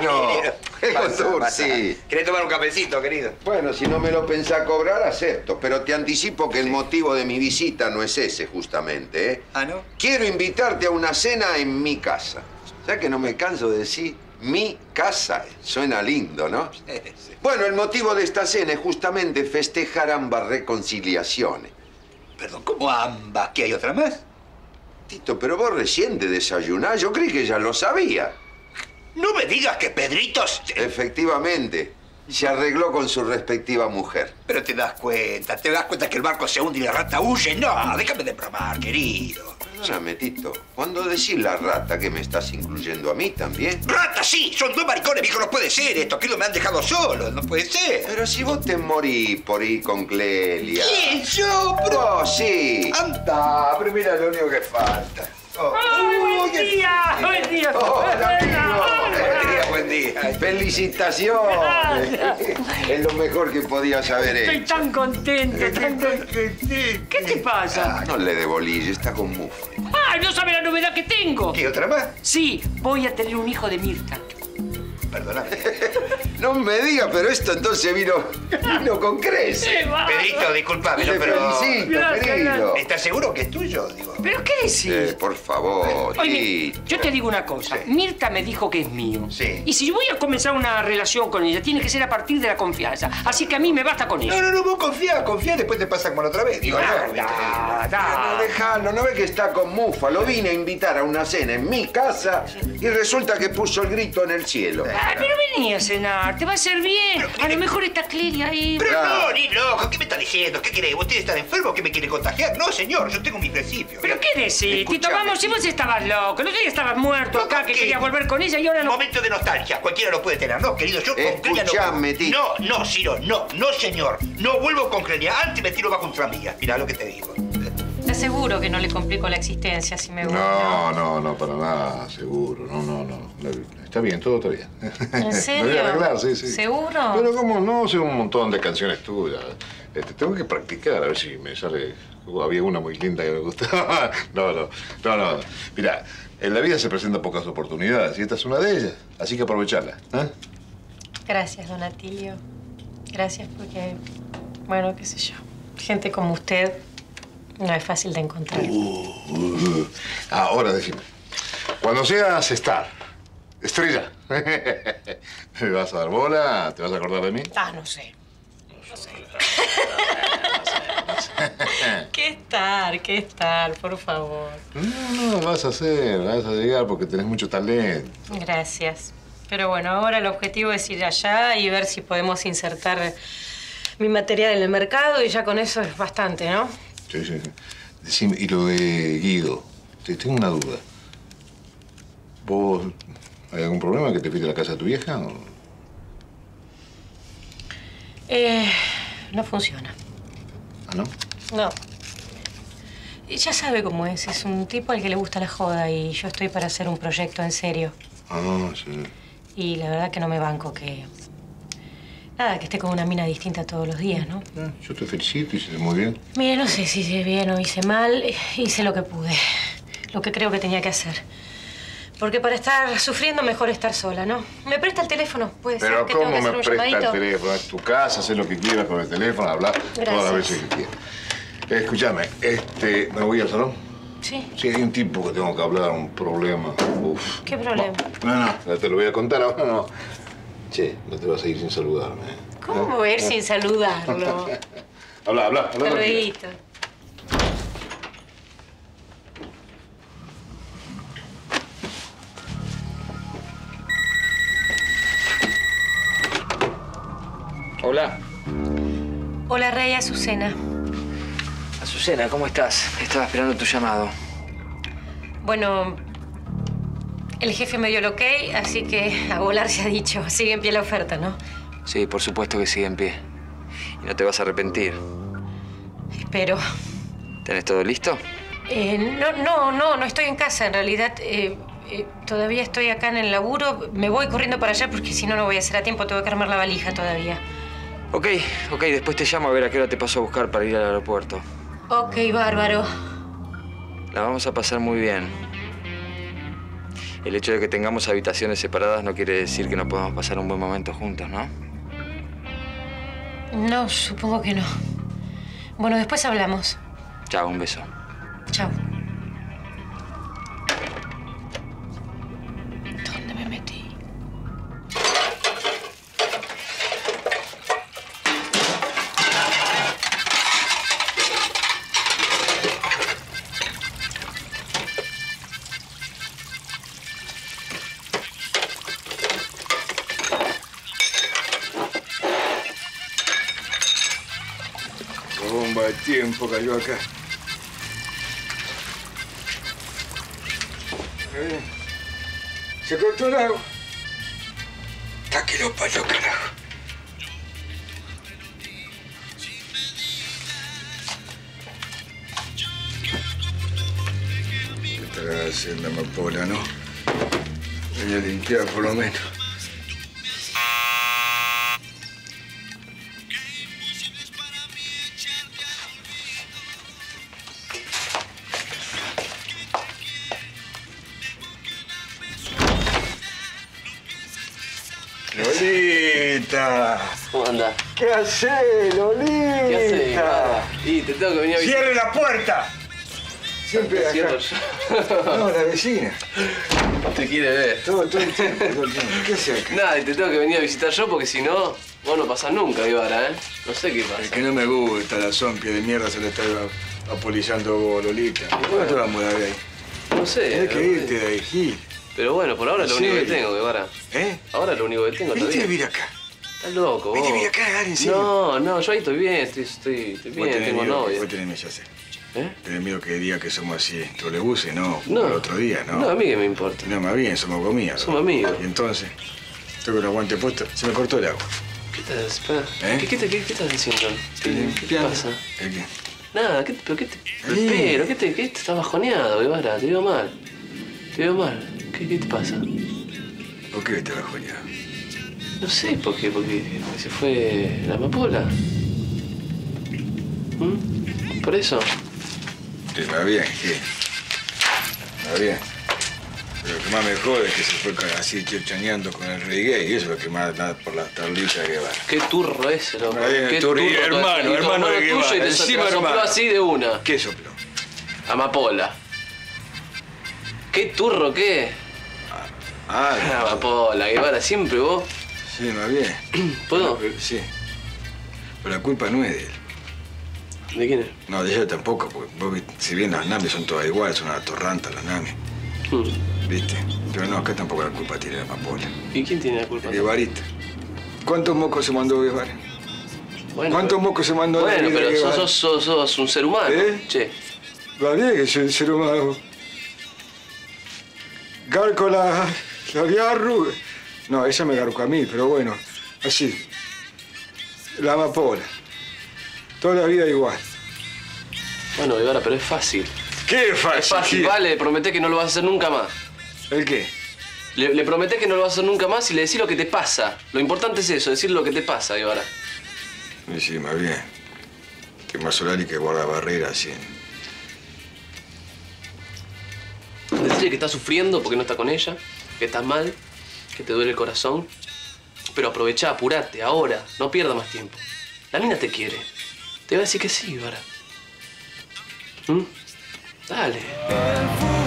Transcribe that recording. hermano. Sí. ¿Querés tomar un cafecito, querido? Bueno, si no me lo pensás cobrar, acepto. Pero te anticipo que el motivo de mi visita no es ese, justamente, ¿eh? ¿Ah, no? Quiero invitarte a una cena en mi casa. ¿Sabés que no me canso de decir mi casa? Suena lindo, ¿no? Sí, sí. Bueno, el motivo de esta cena es justamente festejar ambas reconciliaciones. Perdón, ¿cómo ambas? ¿Qué hay otra más? Tito, pero vos recién de desayunar, yo creí que ya lo sabía. No me digas que Pedritos... Efectivamente, se arregló con su respectiva mujer. Pero te das cuenta que el barco se hunde y la rata huye. No, déjame de bromar, querido. Perdóname, Tito, cuando decís la rata, que me estás incluyendo a mí también. ¡Rata, sí! Son dos maricones, viejo, no puede ser esto. Querido, me han dejado solo, no puede ser. Pero si vos te morís por ir con Clelia... ¿Quién? ¿Yo, bro? Oh, sí. Anda, pero mira lo único que falta. Oh. ¡Oh, buen día! ¡Buen día! ¡Hola, amigo! ¡Buen día, buen día! ¡Felicitaciones! Es lo mejor que podía saber hecho. Estoy tan contento, tan contento. ¿Qué te pasa? Ah, no le dé bolilla, está con mufle. ¡Ah, no sabe la novedad que tengo! ¿Qué, otra más? Sí, voy a tener un hijo de Mirta. Perdóname. No me digas, pero esto entonces vino con creces. Pedrito, disculpame, pero... Felicito, querido. ¿Estás seguro que es tuyo? Digo. ¿Pero qué decís? Por favor. Oye, yo te digo una cosa. Sí. Mirta me dijo que es mío. Sí. Y si yo voy a comenzar una relación con ella, tiene que ser a partir de la confianza. Así que a mí me basta con eso. No, vos confía, después te pasa como la otra vez. Digo, no, dejalo, no ve que está con mufa. Lo vine a invitar a una cena en mi casa y resulta que puso el grito en el cielo. Ah, pero vení a cenar, te va a hacer bien. Pero, a lo mejor está Clelia ahí. Pero no, ni loco, ¿qué me está diciendo? ¿Qué querés? ¿Usted está enfermo? ¿Qué me quiere contagiar? No, señor, yo tengo mis principios. ¿Pero qué decís, Tito? Vamos, si vos estabas loco, no sé, estabas muerto acá, que querías volver con ella y ahora no... Momento de nostalgia, cualquiera lo puede tener, ¿no, querido? Yo con Clelia no... Tito. No, Ciro, no, señor. No vuelvo con Clelia, antes me tiro bajo un tranvía. Mirá lo que te digo. Te aseguro que no le complico la existencia si me voy. No, para nada, seguro. No. Está bien, todo está bien. ¿En serio? Me voy a arreglar, sí. ¿Seguro? Pero como no, sé un montón de canciones tuyas. Tengo que practicar, a ver si me sale... había una muy linda que me gustaba. No. Mirá, en la vida se presentan pocas oportunidades y esta es una de ellas. Así que aprovecharla, ¿eh? Gracias, don Atilio. Gracias porque, bueno, qué sé yo, gente como usted... no es fácil de encontrar. Ahora decime, cuando seas estrella, ¿me vas a dar bola? ¿Te vas a acordar de mí? Ah, no sé. ¿Qué estar, por favor? No, vas a llegar porque tenés mucho talento. Gracias. Pero bueno, ahora el objetivo es ir allá y ver si podemos insertar mi material en el mercado y ya con eso es bastante, ¿no? Sí. Decime, y lo de Guido, tengo una duda. ¿Vos hay algún problema que te pide la casa de tu vieja? O... no funciona. ¿Ah, no? No. Ya sabe cómo es un tipo al que le gusta la joda y yo estoy para hacer un proyecto en serio. Ah, sí. Y la verdad que no me banco que... nada, que esté con una mina distinta todos los días, ¿no? Yo te felicito, hiciste muy bien. Mira, no sé si hice bien o hice mal. Hice lo que pude. Lo que creo que tenía que hacer. Porque para estar sufriendo, mejor estar sola, ¿no? ¿Me presta el teléfono? ¿Puede ser que tengo que hacer un llamadito? ¿Pero cómo me presta el teléfono? Es tu casa, haz lo que quieras con el teléfono, habla todas las veces que quieras. Escúchame, ¿me voy al salón? Sí. Sí, hay un tipo que tengo que hablar, un problema. Uf. ¿Qué problema? No, te lo voy a contar ahora, no. Che, no te vas a ir sin saludarme. ¿Cómo voy a ir sin saludarlo? Habla. Hasta luego. Hola. Hola, Rey, Azucena. Azucena, ¿cómo estás? Estaba esperando tu llamado. Bueno... el jefe me dio el ok, así que a volar se ha dicho. Sigue en pie la oferta, ¿no? Sí, por supuesto que sigue en pie. Y no te vas a arrepentir. Espero. ¿Tenés todo listo? No estoy en casa. En realidad, todavía estoy acá en el laburo. Me voy corriendo para allá porque si no, no voy a hacer a tiempo. Tengo que armar la valija todavía. Ok. Después te llamo a ver a qué hora te paso a buscar para ir al aeropuerto. Ok, bárbaro. La vamos a pasar muy bien. el hecho de que tengamos habitaciones separadas no quiere decir que no podamos pasar un buen momento juntos, ¿no? No, supongo que no. Bueno, después hablamos. Chao, un beso. Chao. ¿Dónde me metí? Bomba de tiempo cayó acá. Se cortó el agua. Está que lo parió, carajo. ¿Qué estará haciendo la amapola, no? Voy a limpiar por lo menos. Lolita. ¿Cómo andás? ¿Qué hacés, Lolita? ¿Qué hacés, nada? Y te tengo que venir a visitar. ¡Cierre la puerta! Siempre acá. Cierro yo. No, la vecina. Te quiere ver. Todo el tiempo, todo el tiempo. ¿Qué hacés acá? Nada, y te tengo que venir a visitar yo porque si no, vos no pasás nunca, Guevara, ¿eh? No sé qué pasa. Es que no me gusta la zompia de mierda se la está apolillando vos, Lolita. ¿Cómo te vamos a ver ahí? No sé. Tienes que irte de ahí, Gil. Pero bueno, por ahora es lo único que tengo, Guevara. ¿Eh? Ahora lo único que tengo es la vida. Vete a vivir acá. Estás loco, vos. Vete a vivir acá, en serio. No, no, yo ahí estoy bien, estoy bien, tengo novia. Vos tenés miedo, ya sé. ¿Eh? Tenés miedo que diga que somos así, trolebuses, no, no. Por otro día, ¿no? No, a mí que me importa. No, más bien, somos comidas. Somos amigos. Y entonces, estoy con el aguante puesto, se me cortó el agua. ¿Qué estás, ¿Qué estás diciendo? ¿Qué pasa? ¿El qué? Nada, pero ¿qué te...? Pero, ¿qué estás bajoneado, Guevara? Te veo mal. Te veo mal. ¿Qué te pasa? ¿Por qué te bajoneado? No sé por qué, porque se fue la amapola. ¿Mm? ¿Por eso? Sí, va bien, sí. Va bien. Pero lo que más me jode es que se fue así chaneando con el reggae y eso es lo que más da por las tablitas de Guevara. Qué turro ese, loco. Qué turro. Hermano de Guevara. Y te sopló así de una. ¿Qué sopló? Amapola. ¿Qué turro qué? Amapola, Guevara, siempre vos. Sí, más bien. ¿Puedo? No, pero, sí. Pero la culpa no es de él. ¿De quién es? No, de ella tampoco, porque vos, si bien las naves son todas iguales, son una torranta las naves. ¿Viste? Pero no, acá tampoco la culpa tiene la amapola. ¿Y quién tiene la culpa? Guevarita. ¿Cuántos mocos se mandó Guevara? Bueno, ¿cuántos mocos se mandó Guevara? Bueno, pero sos un ser humano, ¿eh? Che. Va bien que soy un ser humano. Garco la viarru. No, esa me garco a mí, pero bueno, así. La amapola. Toda la vida igual. Bueno, Guevara, pero es fácil. ¿Qué es fácil? Es fácil, vale, le prometés que no lo vas a hacer nunca más. ¿El qué? Le prometés que no lo vas a hacer nunca más y le decís lo que te pasa. Lo importante es eso, decir lo que te pasa, Guevara. Y sí, más bien. Que más Solari que guarda barreras, sí. Decirle que estás sufriendo porque no está con ella, que estás mal, que te duele el corazón. Pero aprovechá, apurate, ahora, no pierdas más tiempo. La mina te quiere. Te va a decir que sí, Guevara. ¿Mm? Dale.